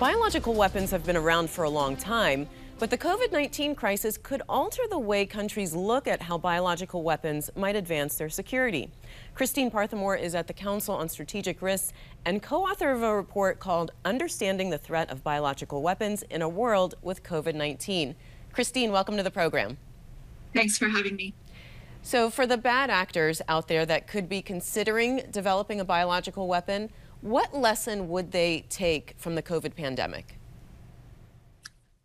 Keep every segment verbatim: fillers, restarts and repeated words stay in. Biological weapons have been around for a long time, but the COVID nineteen crisis could alter the way countries look at how biological weapons might advance their security. Christine Parthemore is at the Council on Strategic Risks and co-author of a report called Understanding the Threat of Biological Weapons in a World with COVID nineteen. Christine, welcome to the program. Thanks for having me. So for the bad actors out there that could be considering developing a biological weapon, what lesson would they take from the COVID pandemic?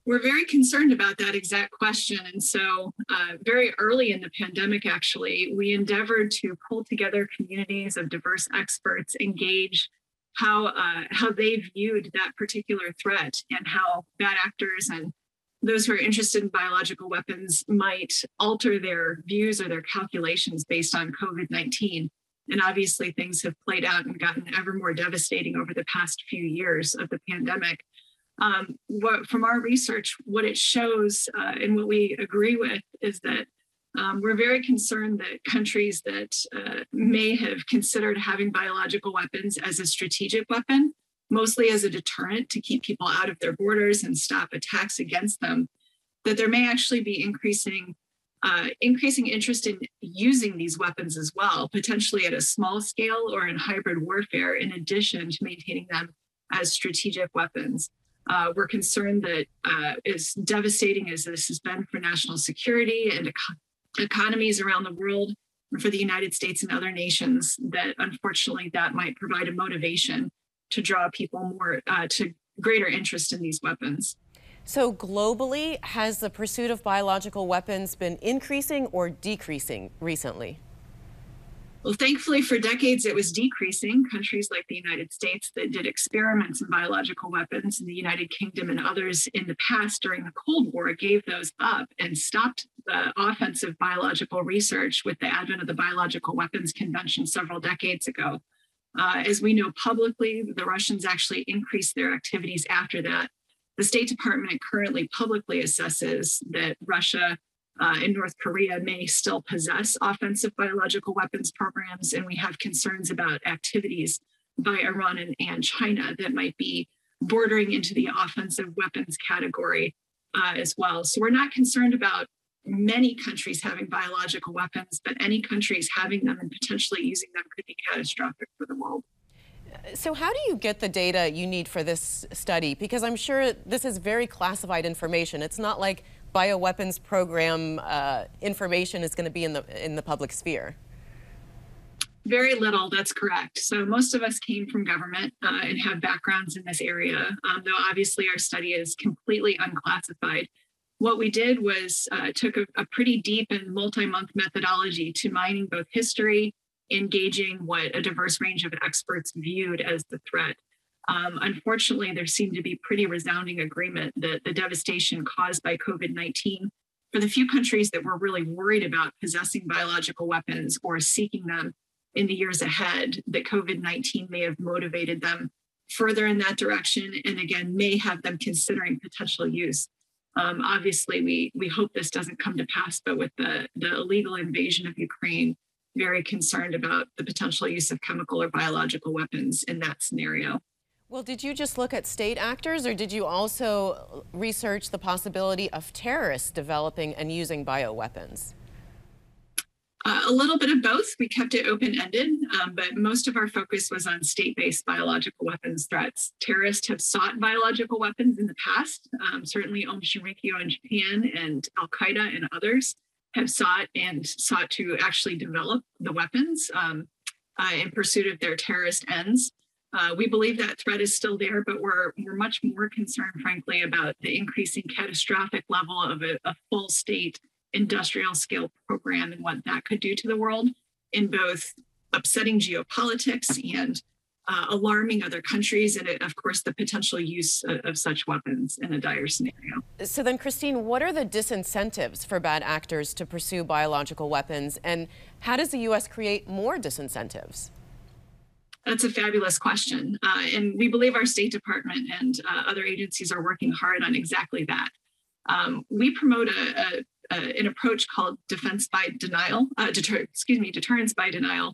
We're very concerned about that exact question. And so uh, very early in the pandemic, actually, we endeavored to pull together communities of diverse experts, engage how, uh, how they viewed that particular threat and how bad actors and those who are interested in biological weapons might alter their views or their calculations based on COVID nineteen. And obviously things have played out and gotten ever more devastating over the past few years of the pandemic. Um, what, from our research, what it shows uh, and what we agree with is that um, we're very concerned that countries that uh, may have considered having biological weapons as a strategic weapon, mostly as a deterrent to keep people out of their borders and stop attacks against them, that there may actually be increasing Uh, increasing interest in using these weapons as well, potentially at a small scale or in hybrid warfare, in addition to maintaining them as strategic weapons. Uh, we're concerned that uh, as devastating as this has been for national security and econ economies around the world, and for the United States and other nations, that unfortunately that might provide a motivation to draw people more uh, to greater interest in these weapons. So globally, has the pursuit of biological weapons been increasing or decreasing recently? Well, thankfully for decades, it was decreasing. Countries like the United States that did experiments in biological weapons, and the United Kingdom and others in the past during the Cold War gave those up and stopped the offensive biological research with the advent of the Biological Weapons Convention several decades ago. Uh, as we know publicly, the Russians actually increased their activities after that. The State Department currently publicly assesses that Russia uh, and North Korea may still possess offensive biological weapons programs, and we have concerns about activities by Iran and, and China that might be bordering into the offensive weapons category uh, as well. So we're not concerned about many countries having biological weapons, but any countries having them and potentially using them could be catastrophic for the world. So how do you get the data you need for this study? Because I'm sure this is very classified information. It's not like bioweapons program uh, information is going to be in the, in the public sphere. Very little, that's correct. So most of us came from government uh, and have backgrounds in this area, um, though obviously our study is completely unclassified. What we did was uh, took a, a pretty deep and multi-month methodology to mining both history, engaging what a diverse range of experts viewed as the threat. Um, unfortunately, there seemed to be pretty resounding agreement that the devastation caused by COVID nineteen for the few countries that were really worried about possessing biological weapons or seeking them in the years ahead, that COVID nineteen may have motivated them further in that direction, and again, may have them considering potential use. Um, obviously, we, we hope this doesn't come to pass, but with the, the illegal invasion of Ukraine, very concerned about the potential use of chemical or biological weapons in that scenario. Well, did you just look at state actors, or did you also research the possibility of terrorists developing and using bioweapons? Uh, a little bit of both. We kept it open-ended, um, but most of our focus was on state-based biological weapons threats. Terrorists have sought biological weapons in the past, um, certainly Aum Shinrikyo in Japan and Al-Qaeda and others have sought and sought to actually develop the weapons um, uh, in pursuit of their terrorist ends. Uh, we believe that threat is still there, but we're, we're much more concerned, frankly, about the increasing catastrophic level of a, a full state industrial scale program and what that could do to the world in both upsetting geopolitics and uh, alarming other countries, and it, of course, the potential use of, of such weapons in a dire scenario. So then, Christine, what are the disincentives for bad actors to pursue biological weapons, and how does the U S create more disincentives? That's a fabulous question, uh, and we believe our State Department and uh, other agencies are working hard on exactly that. Um, we promote a, a, a, an approach called defense by denial, uh, deter, excuse me, deterrence by denial,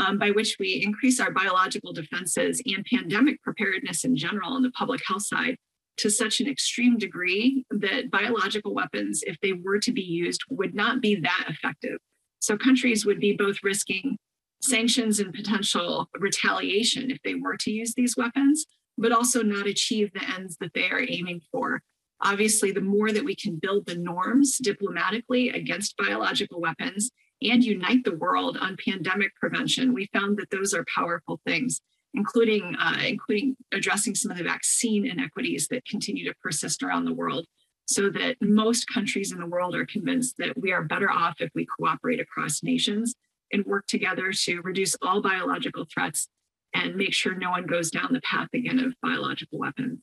um, by which we increase our biological defenses and pandemic preparedness in general on the public health side to such an extreme degree that biological weapons, if they were to be used, would not be that effective. So countries would be both risking sanctions and potential retaliation if they were to use these weapons, but also not achieve the ends that they are aiming for. Obviously, the more that we can build the norms diplomatically against biological weapons and unite the world on pandemic prevention, we found that those are powerful things, including, uh, including addressing some of the vaccine inequities that continue to persist around the world, so that most countries in the world are convinced that we are better off if we cooperate across nations and work together to reduce all biological threats and make sure no one goes down the path again of biological weapons.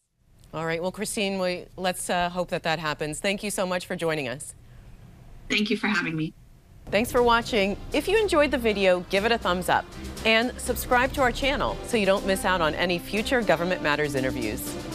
All right, well, Christine, we, let's uh, hope that that happens. Thank you so much for joining us. Thank you for having me. Thanks for watching. If you enjoyed the video, give it a thumbs up and subscribe to our channel so you don't miss out on any future Government Matters interviews.